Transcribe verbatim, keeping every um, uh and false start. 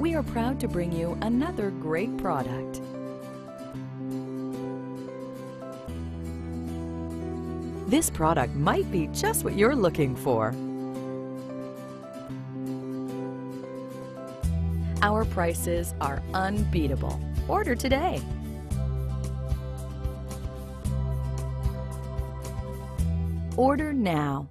we are proud to bring you another great product. This product might be just what you're looking for. Our prices are unbeatable. Order today. Order now.